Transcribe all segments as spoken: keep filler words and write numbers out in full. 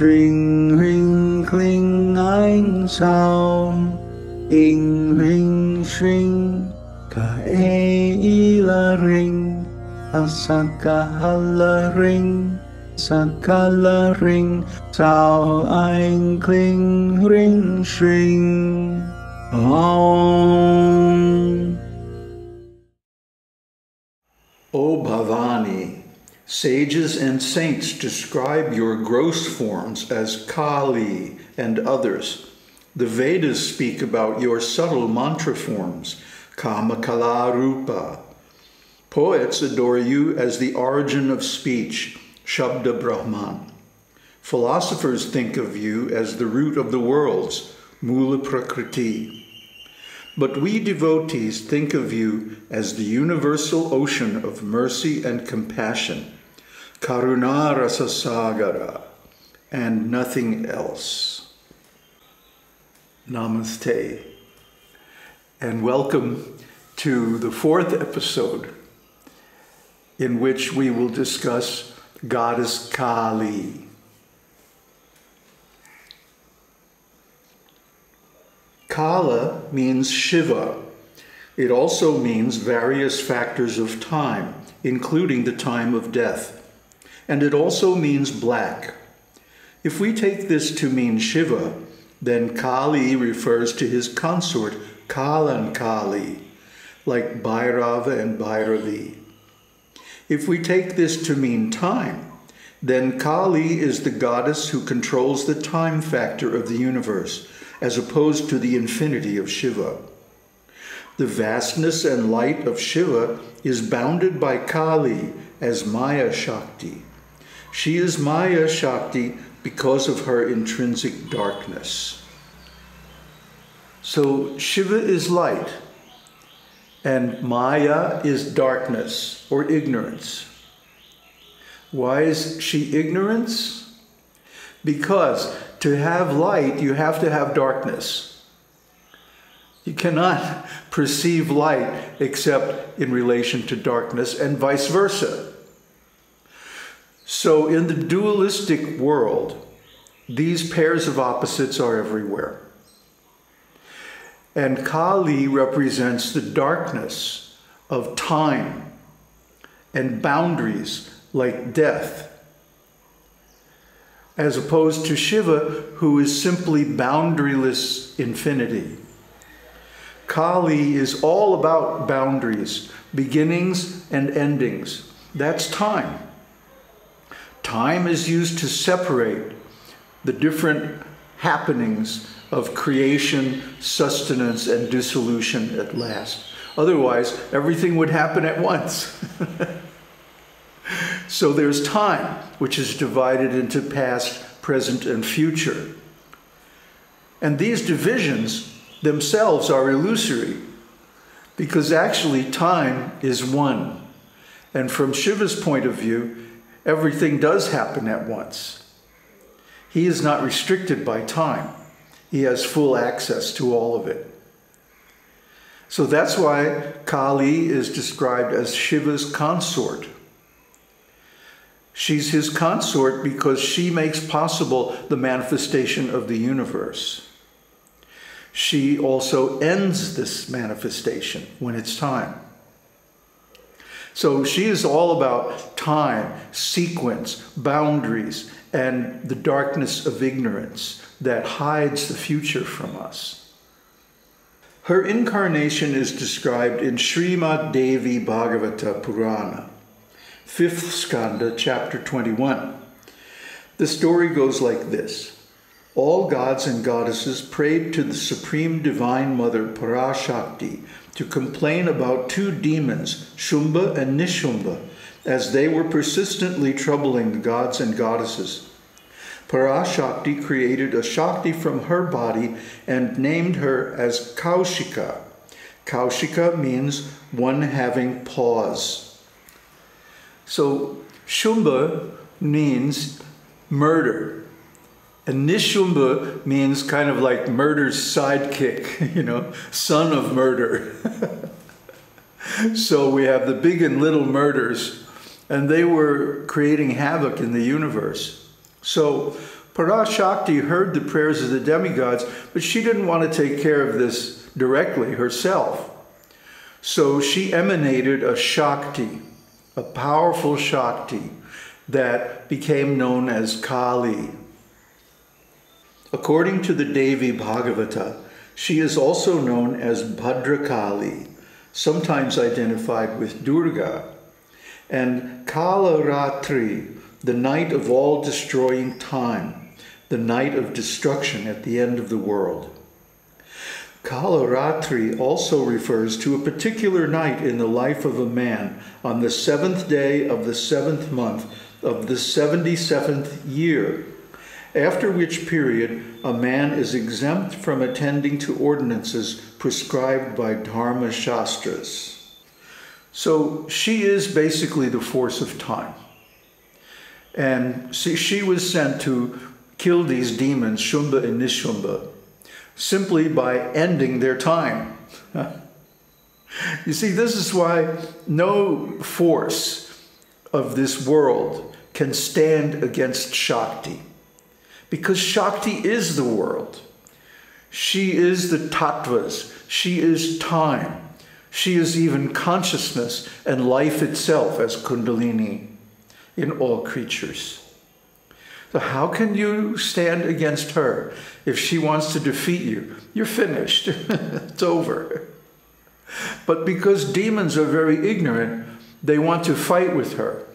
Shring, ring, cling, ein sound. Ing, ring, shring, kaela ring. Asakala ring, sakala ring. Sao ein cling, ring, shring. Om. O Bhavani, sages and saints describe your gross forms as Kali and others. The Vedas speak about your subtle mantra forms, Kamakala Rupa. Poets adore you as the origin of speech, Shabda Brahman. Philosophers think of you as the root of the worlds, Mula Prakriti. But we devotees think of you as the universal ocean of mercy and compassion, Karunara Sasagara, and nothing else. Namaste, and welcome to the fourth episode in which we will discuss Goddess Kali. Kala means Śiva. It also means various factors of time, including the time of death. And it also means black. If we take this to mean Shiva, then Kali refers to his consort Kālan-Kālī, like Bhairava and Bhairavi. If we take this to mean time, then Kali is the goddess who controls the time factor of the universe, as opposed to the infinity of Shiva. The vastness and light of Shiva is bounded by Kali as Māyā-śakti. She is Māyā-śakti because of her intrinsic darkness. So Shiva is light, and Māyā is darkness or ignorance. Why is she ignorance? Because to have light, you have to have darkness. You cannot perceive light except in relation to darkness, and vice versa. So in the dualistic world, these pairs of opposites are everywhere. And Kali represents the darkness of time and boundaries like death, as opposed to Shiva, who is simply boundaryless infinity. Kali is all about boundaries, beginnings and endings. That's time. Time is used to separate the different happenings of creation, sustenance, and dissolution at last. Otherwise, everything would happen at once. So there's time, which is divided into past, present, and future. And these divisions themselves are illusory, because actually time is one. And from Shiva's point of view, everything does happen at once. He is not restricted by time. He has full access to all of it. So that's why Kali is described as Shiva's consort. She's his consort because she makes possible the manifestation of the universe. She also ends this manifestation when it's time. So she is all about time, sequence, boundaries, and the darkness of ignorance that hides the future from us. Her incarnation is described in Śrīmad Devī Bhāgavata Purāṇa, fifth skanda, chapter twenty-one. The story goes like this. All gods and goddesses prayed to the Supreme Divine Mother Parāśakti to complain about two demons, Śumbha and Niśumbha, as they were persistently troubling the gods and goddesses. Parāśakti created a Shakti from her body and named her as Kauśika. Kauśika means one having paws. So Śumbha means murder. And Niśumbha means kind of like murder's sidekick, you know, son of murder. So we have the big and little murders, and they were creating havoc in the universe. So Parāśakti heard the prayers of the demigods, but she didn't want to take care of this directly herself. So she emanated a Shakti, a powerful Shakti that became known as Kali. According to the Devi Bhāgavata, she is also known as Bhadrakali, sometimes identified with Durga, and Kalaratri, the night of all destroying time, the night of destruction at the end of the world. Kalaratri also refers to a particular night in the life of a man on the seventh day of the seventh month of the seventy-seventh year, after which period a man is exempt from attending to ordinances prescribed by dharma-śāstras. So she is basically the force of time. And she was sent to kill these demons, Śumbha and Niśumbha, simply by ending their time. You see, this is why no force of this world can stand against Shakti, because Shakti is the world. She is the tattvas. She is time. She is even consciousness and life itself as Kundalini in all creatures. So how can you stand against her? If she wants to defeat you, you're finished. It's over. But because demons are very ignorant, they want to fight with her.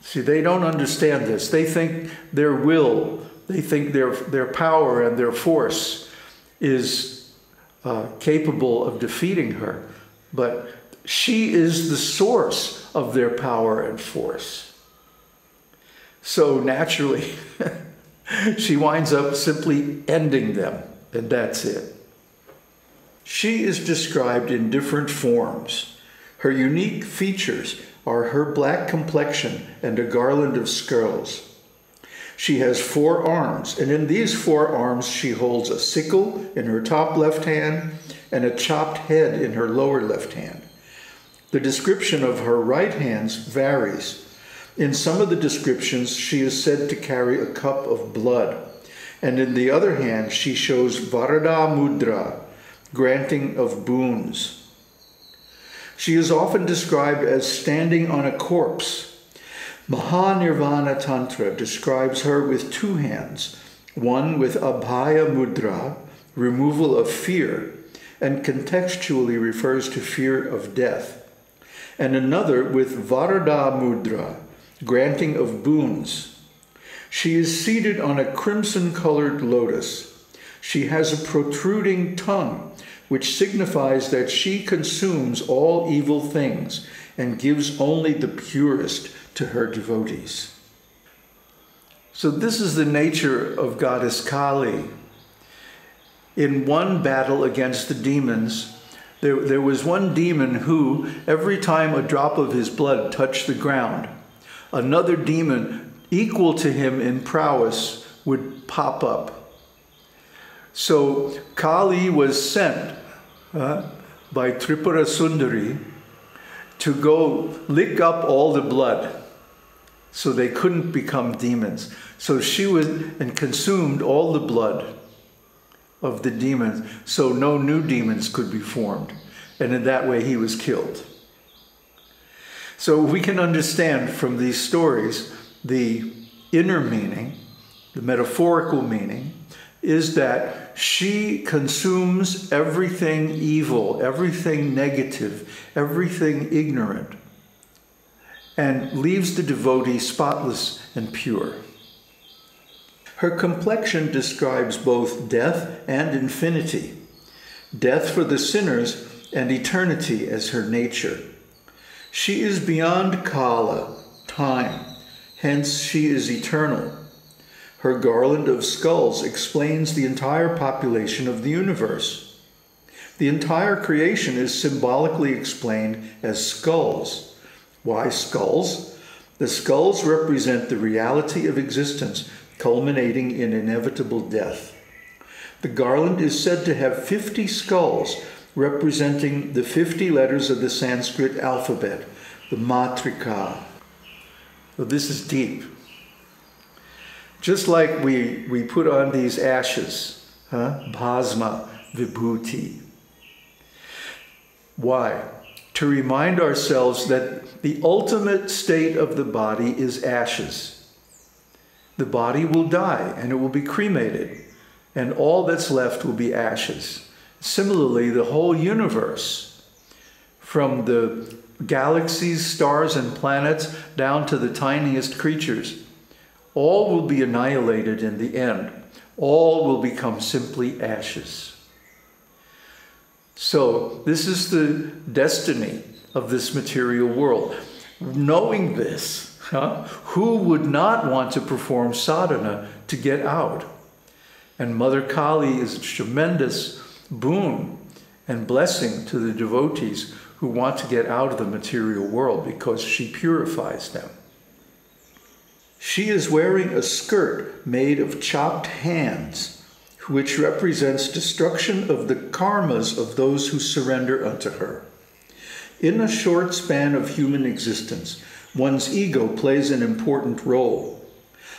See, they don't understand this. They think their will, they think their, their power and their force is uh, capable of defeating her. But she is the source of their power and force. So naturally, she winds up simply ending them, and that's it. She is described in different forms. Her unique features are her black complexion and a garland of skulls. She has four arms, and in these four arms she holds a sickle in her top left hand and a chopped head in her lower left hand. The description of her right hands varies. In some of the descriptions, she is said to carry a cup of blood, and in the other hand, she shows varadā-mudrā, granting of boons. She is often described as standing on a corpse. Mahanirvana Tantra describes her with two hands, one with abhaya mudra, removal of fear, and contextually refers to fear of death, and another with varada mudra, granting of boons. She is seated on a crimson-colored lotus. She has a protruding tongue, which signifies that she consumes all evil things and gives only the purest to her devotees. So this is the nature of Goddess Kali. In one battle against the demons, there, there was one demon who, every time a drop of his blood touched the ground, another demon equal to him in prowess would pop up. So Kali was sent uh, by Tripura Sundari to go lick up all the blood so they couldn't become demons. So she went and consumed all the blood of the demons so no new demons could be formed. And in that way he was killed. So we can understand from these stories the inner meaning, the metaphorical meaning, is that she consumes everything evil, everything negative, everything ignorant, and leaves the devotee spotless and pure. Her complexion describes both death and infinity, death for the sinners and eternity as her nature. She is beyond Kala, time, hence she is eternal. Her garland of skulls explains the entire population of the universe. The entire creation is symbolically explained as skulls. Why skulls? The skulls represent the reality of existence, culminating in inevitable death. The garland is said to have fifty skulls, representing the fifty letters of the Sanskrit alphabet, the Matrika. So this is deep. Just like we, we put on these ashes, huh? Bhasma vibhuti. Why? To remind ourselves that the ultimate state of the body is ashes. The body will die and it will be cremated, and all that's left will be ashes. Similarly, the whole universe, from the galaxies, stars, and planets, down to the tiniest creatures, all will be annihilated in the end. All will become simply ashes. So this is the destiny of this material world. Knowing this, huh, who would not want to perform sadhana to get out? And Mother Kali is a tremendous boon and blessing to the devotees who want to get out of the material world, because she purifies them. She is wearing a skirt made of chopped hands, which represents destruction of the karmas of those who surrender unto her. In a short span of human existence, one's ego plays an important role.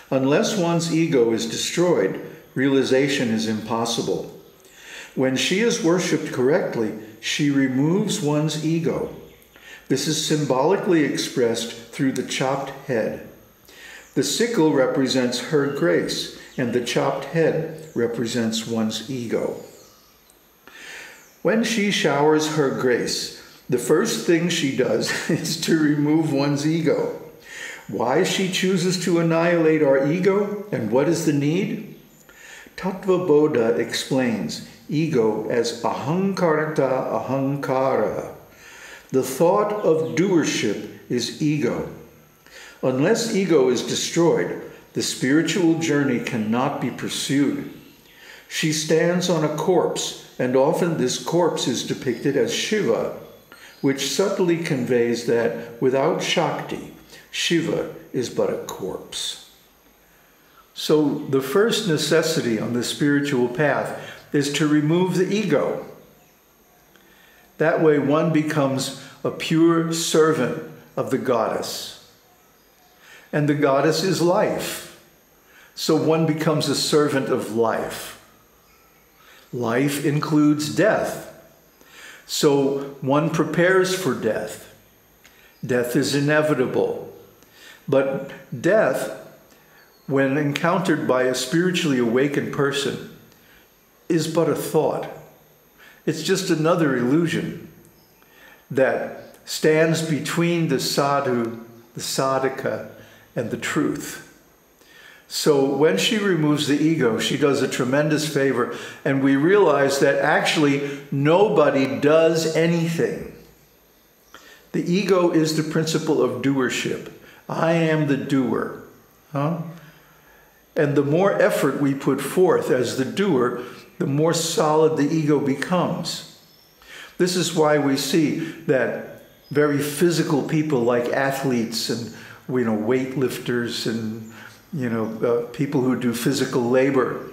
Unless one's ego is destroyed, realization is impossible. When she is worshipped correctly, she removes one's ego. This is symbolically expressed through the chopped head. The sickle represents her grace, and the chopped head represents one's ego. When she showers her grace, the first thing she does is to remove one's ego. Why she chooses to annihilate our ego, and what is the need? Tattva Bodha explains ego as ahamkarta ahankara. The thought of doership is ego. Unless ego is destroyed, the spiritual journey cannot be pursued. She stands on a corpse, and often this corpse is depicted as Śiva, which subtly conveys that without Shakti, Śiva is but a corpse. So the first necessity on the spiritual path is to remove the ego. That way one becomes a pure servant of the goddess. And the goddess is life. So one becomes a servant of life. Life includes death. So one prepares for death. Death is inevitable. But death, when encountered by a spiritually awakened person, is but a thought. It's just another illusion that stands between the sadhu, the sadhaka, and the truth. So when she removes the ego, she does a tremendous favor, and we realize that actually nobody does anything. The ego is the principle of doership. I am the doer. Huh? And the more effort we put forth as the doer, the more solid the ego becomes. This is why we see that very physical people like athletes and, you know, weightlifters and, you know, uh, people who do physical labor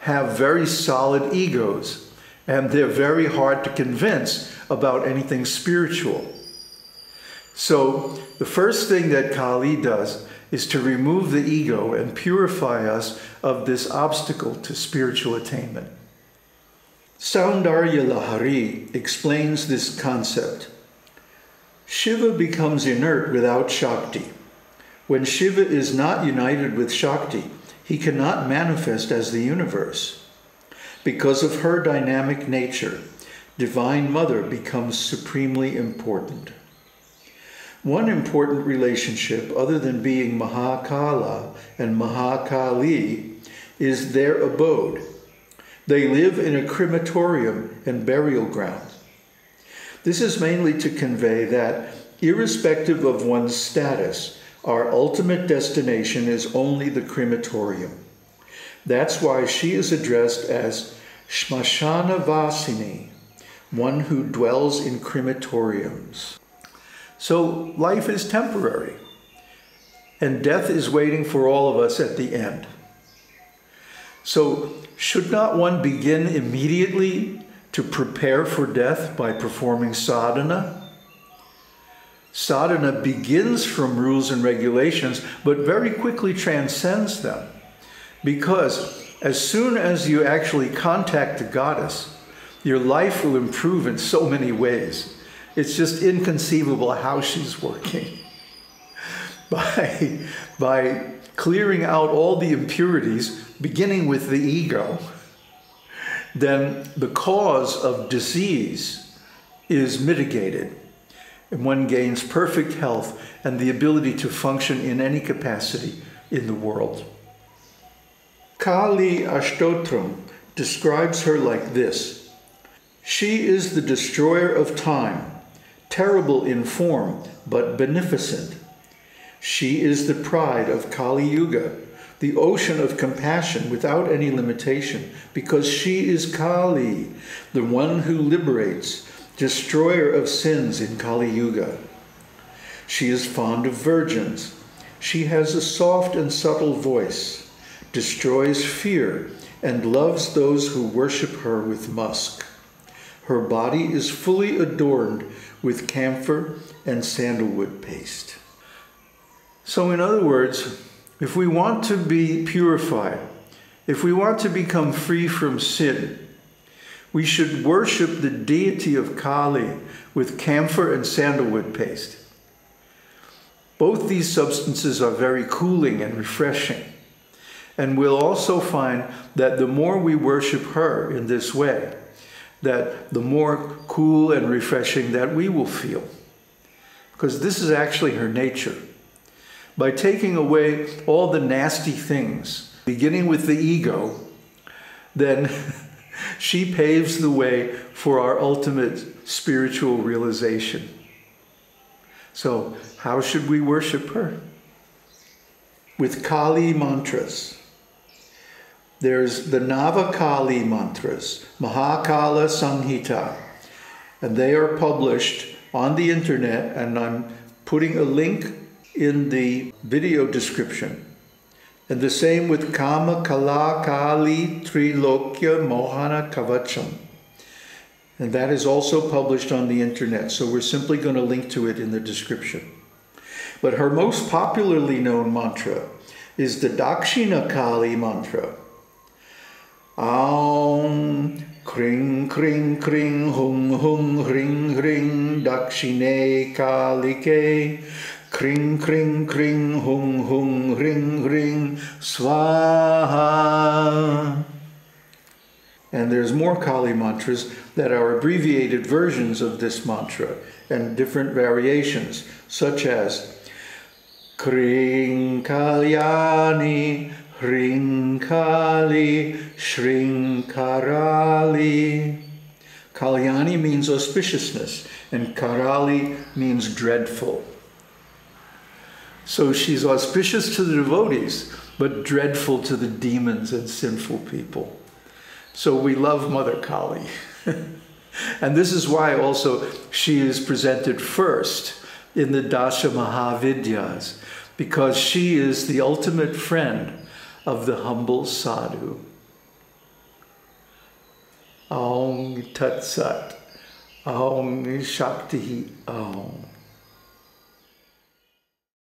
have very solid egos, and they're very hard to convince about anything spiritual. So the first thing that Kali does is to remove the ego and purify us of this obstacle to spiritual attainment. Soundarya Lahari explains this concept. Shiva becomes inert without Shakti. When Shiva is not united with Shakti, he cannot manifest as the universe. Because of her dynamic nature, Divine Mother becomes supremely important. One important relationship, other than being Mahakala and Mahakali, is their abode. They live in a crematorium and burial ground. This is mainly to convey that, irrespective of one's status, our ultimate destination is only the crematorium. That's why she is addressed as Shmashana Vasini, one who dwells in crematoriums. So life is temporary, and death is waiting for all of us at the end. So should not one begin immediately to prepare for death by performing sadhana? Sadhana begins from rules and regulations, but very quickly transcends them. Because as soon as you actually contact the goddess, your life will improve in so many ways. It's just inconceivable how she's working. By, by clearing out all the impurities, beginning with the ego, then the cause of disease is mitigated, and one gains perfect health and the ability to function in any capacity in the world. Kali Ashtotram describes her like this. She is the destroyer of time, terrible in form, but beneficent. She is the pride of Kali Yuga, the ocean of compassion without any limitation, because she is Kali, the one who liberates, destroyer of sins in Kali Yuga. She is fond of virgins. She has a soft and subtle voice, destroys fear, and loves those who worship her with musk. Her body is fully adorned with camphor and sandalwood paste. So in other words, if we want to be purified, if we want to become free from sin, we should worship the deity of Kali with camphor and sandalwood paste. Both these substances are very cooling and refreshing. And we'll also find that the more we worship her in this way, that the more cool and refreshing that we will feel. Because this is actually her nature. By taking away all the nasty things, beginning with the ego, then she paves the way for our ultimate spiritual realization. So how should we worship her? With Kali mantras. There's the Navakali mantras, Mahakala Sanhita, and they are published on the internet, and I'm putting a link in the video description. And the same with Kamakala Kali Trilokya Mohana Kavacham. And that is also published on the internet, so we're simply going to link to it in the description. But her most popularly known mantra is the Dakshina Kali mantra. Aum Kring Kring Kring Hung Hung Hring Hring Dakshine Kalike Kring Kring Kring Hung Hung Hring Hring Swaha. And there's more Kali mantras that are abbreviated versions of this mantra and different variations, such as Kring Kalyani, Hring Kali, Shring Karali. Kalyani means auspiciousness, and Karali means dreadful. So she's auspicious to the devotees, but dreadful to the demons and sinful people. So we love Mother Kali. And this is why also she is presented first in the Dasha Mahavidyas, because she is the ultimate friend of the humble sadhu. Aum Tat Sat. Aum Shakti Aum.